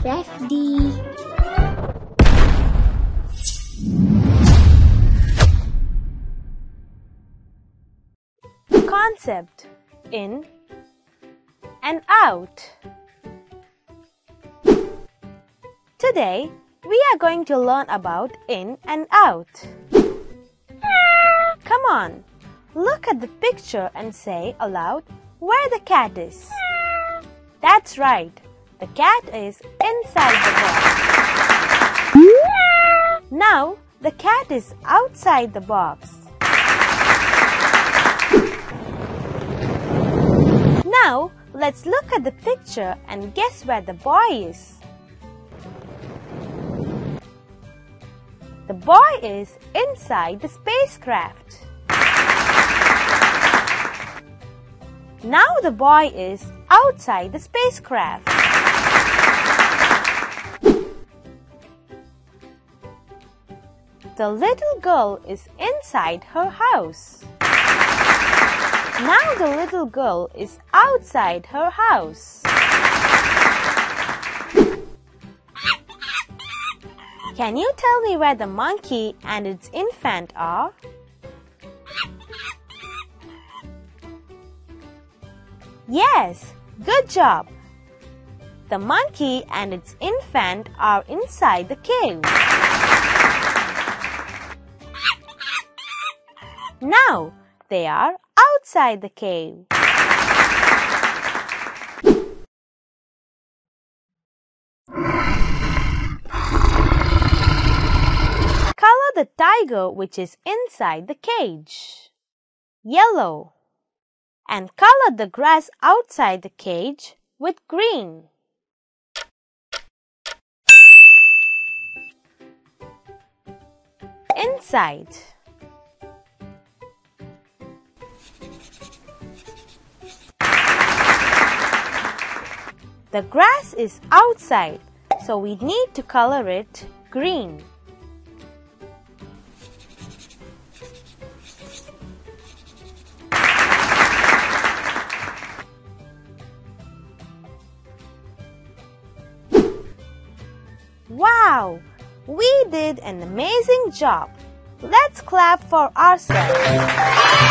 Safety. Concept: in and out. Today, we are going to learn about in and out. Come on, look at the picture and say aloud where the cat is. That's right, the cat is inside the box. Now, the cat is outside the box. Now, let's look at the picture and guess where the boy is. The boy is inside the spacecraft. Now the boy is outside the spacecraft. The little girl is inside her house. Now the little girl is outside her house. Can you tell me where the monkey and its infant are? Yes, good job! The monkey and its infant are inside the cave. Now they are outside the cave. The tiger which is inside the cage yellow, and color the grass outside the cage with green. Inside. The grass is outside, so we need to color it green. Wow! We did an amazing job! Let's clap for ourselves!